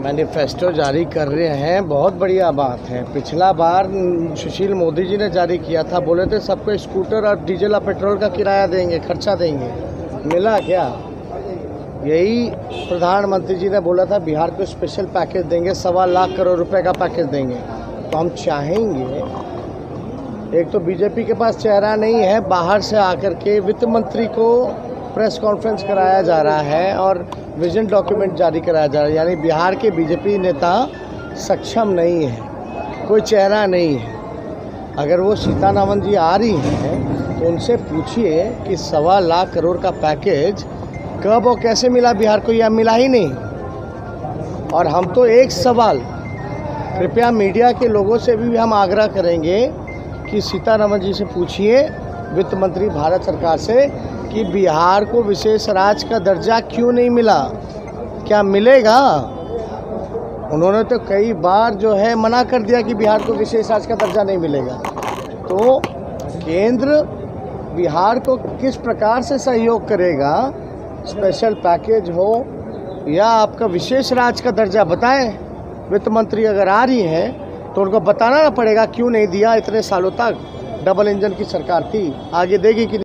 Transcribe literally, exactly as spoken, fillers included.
Manifesto जारी कर रहे हैं, बहुत बढ़िया बात है। पिछला बार सुशील मोदी जी ने जारी किया था, बोले थे सबको स्कूटर और डीजल और पेट्रोल का किराया देंगे, खर्चा देंगे। मिला क्या? यही प्रधानमंत्री जी ने बोला था बिहार को स्पेशल पैकेज देंगे, सवा लाख करोड़ रुपए का पैकेज देंगे। तो हम चाहेंगे, एक तो बीजेपी के पास चेहरा नहीं है, बाहर से आकर के वित्त मंत्री को प्रेस कॉन्फ्रेंस कराया जा रहा है और विजन डॉक्यूमेंट जारी कराया जा रहा है। यानी बिहार के बीजेपी नेता सक्षम नहीं है, कोई चेहरा नहीं है। अगर वो सीतारामन जी आ रही हैं तो उनसे पूछिए कि सवा लाख करोड़ का पैकेज कब और कैसे मिला बिहार को, या मिला ही नहीं। और हम तो एक सवाल कृपया मीडिया के लोगों से भी हम आग्रह करेंगे कि सीतारामन जी से पूछिए, वित्त मंत्री भारत सरकार से, कि बिहार को विशेष राज्य का दर्जा क्यों नहीं मिला, क्या मिलेगा? उन्होंने तो कई बार जो है मना कर दिया कि बिहार को विशेष राज्य का दर्जा नहीं मिलेगा। तो केंद्र बिहार को किस प्रकार से सहयोग करेगा, स्पेशल पैकेज हो या आपका विशेष राज्य का दर्जा? बताएं। वित्त मंत्री अगर आ रही हैं तो उनको बताना पड़ेगा क्यों नहीं दिया, इतने सालों तक डबल इंजन की सरकार थी, आगे देगी कि नहीं।